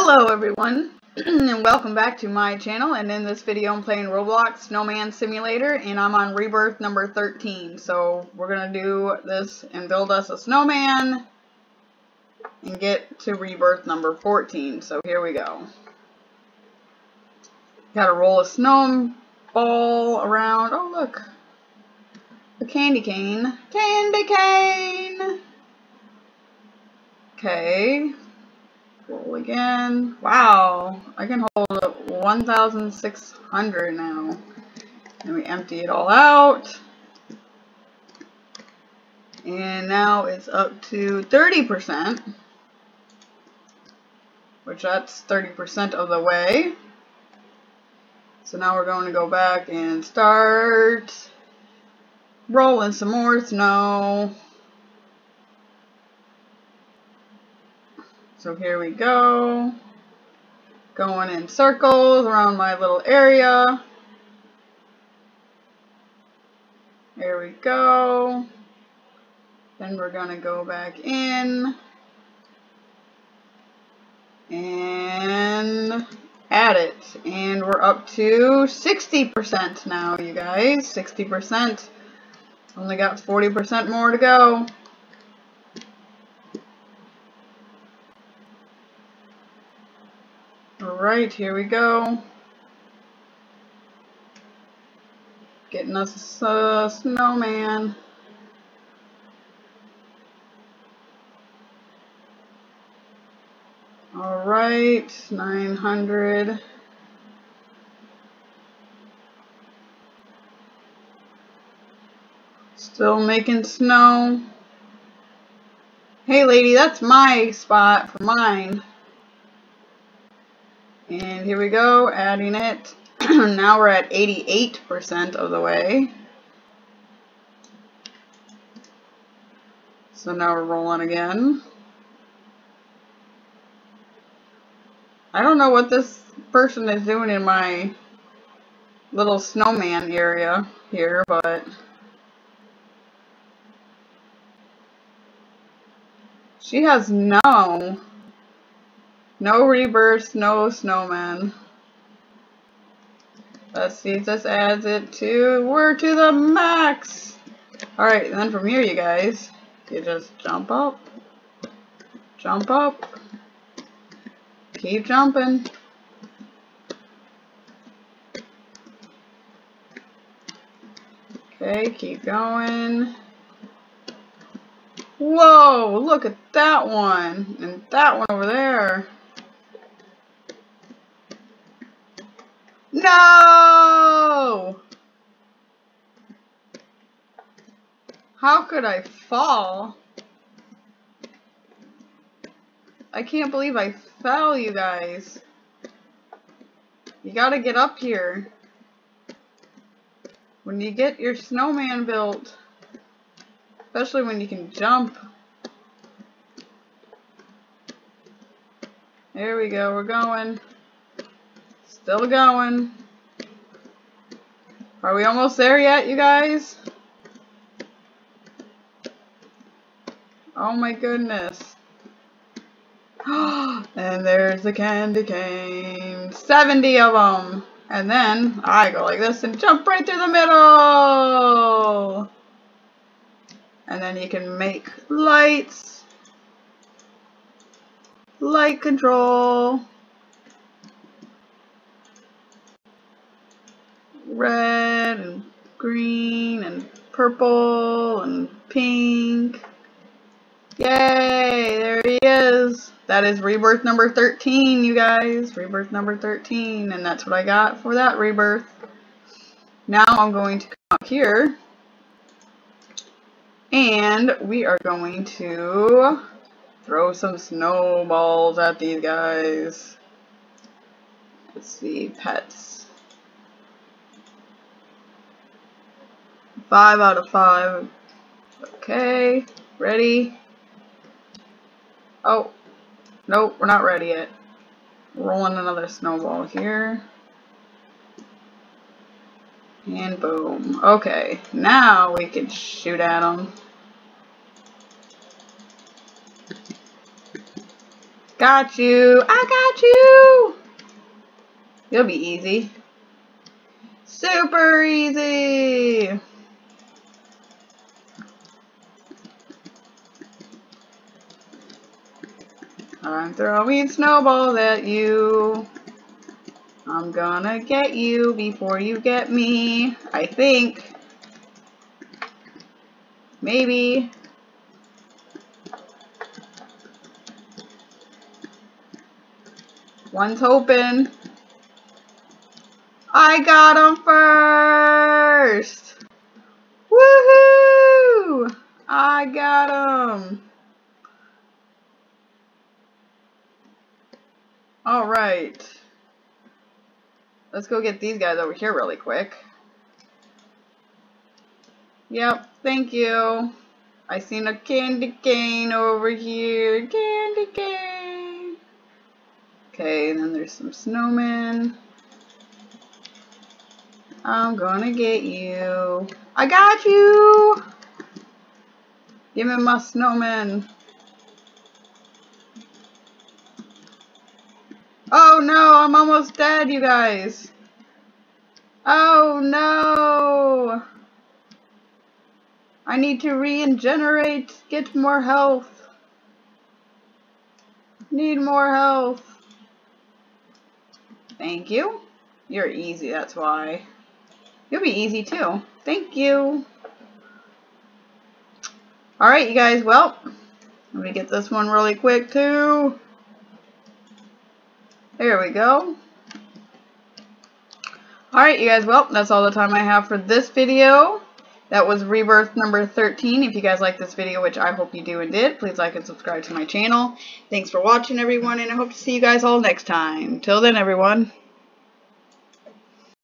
Hello everyone and welcome back to my channel, and in this video I'm playing Roblox Snowman Simulator and I'm on rebirth number 13. So we're gonna do this and build us a snowman and get to rebirth number 14. So here we go. Gotta roll a snowball around. Oh look, a candy cane. Candy cane! Okay. Roll again. Wow, I can hold up 1,600 now. And we empty it all out. And now it's up to 30%. Which that's 30% of the way. So now we're going to go back and start rolling some more snow. So here we go, going in circles around my little area. There we go. Then we're gonna go back in and add it. And we're up to 60% now, you guys, 60%. Only got 40% more to go. Alright, here we go. Getting us a snowman. Alright, 900. Still making snow. Hey lady, that's my spot for mine. And here we go, adding it. Now we're at 88% of the way. So now we're rolling again. I don't know what this person is doing in my little snowman area here, but she has no rebirth, no snowman. Let's see if this adds it to, we're to the max. Alright, then from here you guys, you just jump up, keep jumping. Okay, keep going. Whoa, look at that one, and that one over there. No! How could I fall? I can't believe I fell, you guys. You gotta get up here. When you get your snowman built, especially when you can jump. There we go, we're going. Still going. Are we almost there yet, you guys? Oh my goodness. And there's the candy cane. 70 of them. And then I go like this and jump right through the middle. And then you can make lights. Light control. Red and green and purple and pink. Yay, there he is. That is rebirth number 13, you guys. Rebirth number 13, and that's what I got for that rebirth. Now I'm going to come up here and we are going to throw some snowballs at these guys. Let's see, pets. 5 out of 5. Okay, ready? Oh, nope, we're not ready yet. Rolling another snowball here. And boom. Okay, now we can shoot at them. Got you. I got you. It'll be easy. Super easy. I'm throwing snowballs at you. I'm gonna get you before you get me. I think. Maybe. One's hoping. I got him first. Woohoo! I got him. All right. Let's go get these guys over here really quick. Yep, thank you. I seen a candy cane over here. Candy cane. Okay, and then there's some snowmen. I'm gonna get you. I got you. Give me my snowman. Oh no, I'm almost dead, you guys. Oh no. I need to regenerate, get more health. Need more health. Thank you. You're easy, that's why. You'll be easy too. Thank you. Alright, you guys, well, let me get this one really quick too. There we go. Alright, you guys, well, that's all the time I have for this video. That was Rebirth number 13. If you guys like this video, which I hope you do and did, please like and subscribe to my channel. Thanks for watching, everyone, and I hope to see you guys all next time. Till then, everyone.